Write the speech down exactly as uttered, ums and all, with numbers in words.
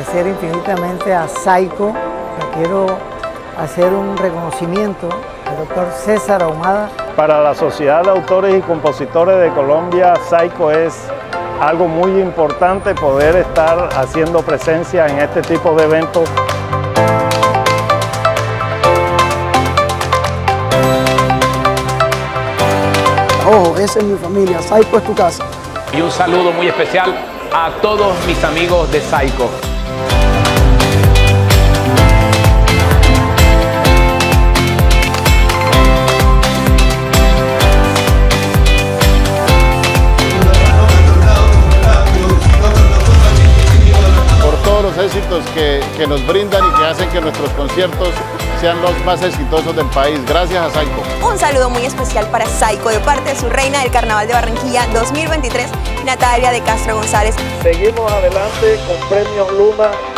agradecer infinitamente a SAYCO. Quiero hacer un reconocimiento al doctor César Ahumada. Para la Sociedad de Autores y Compositores de Colombia, SAYCO es algo muy importante poder estar haciendo presencia en este tipo de eventos. Ojo, esa es mi familia, SAYCO es tu casa. Y un saludo muy especial a todos mis amigos de SAYCO. Éxitos que, que nos brindan y que hacen que nuestros conciertos sean los más exitosos del país. Gracias a SAYCO. Un saludo muy especial para SAYCO de parte de su reina del Carnaval de Barranquilla dos mil veintitrés, Natalia de Castro González. Seguimos adelante con premios Luna.